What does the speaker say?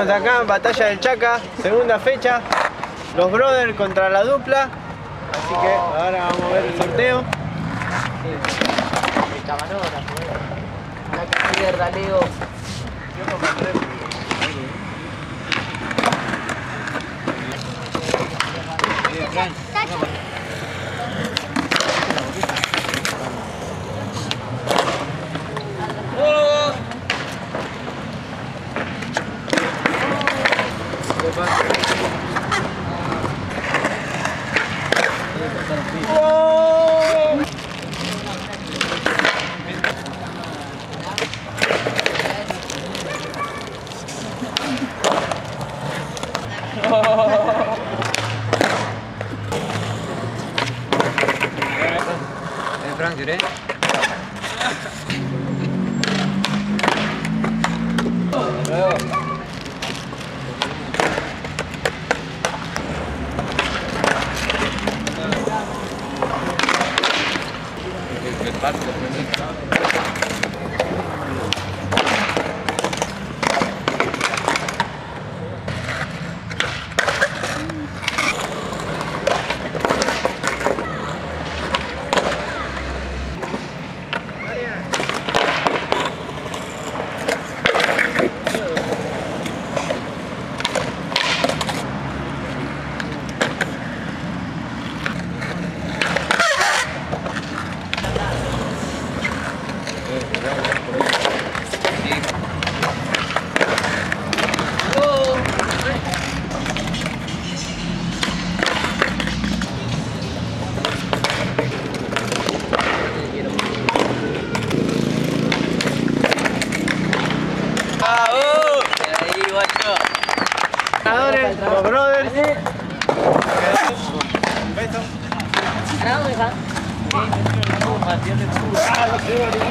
Estamos acá en Batalla del Chaca, segunda fecha. Los Brothers contra La Dupla. Así que ahora vamos a ver el sorteo. Los Brothers. Un beso.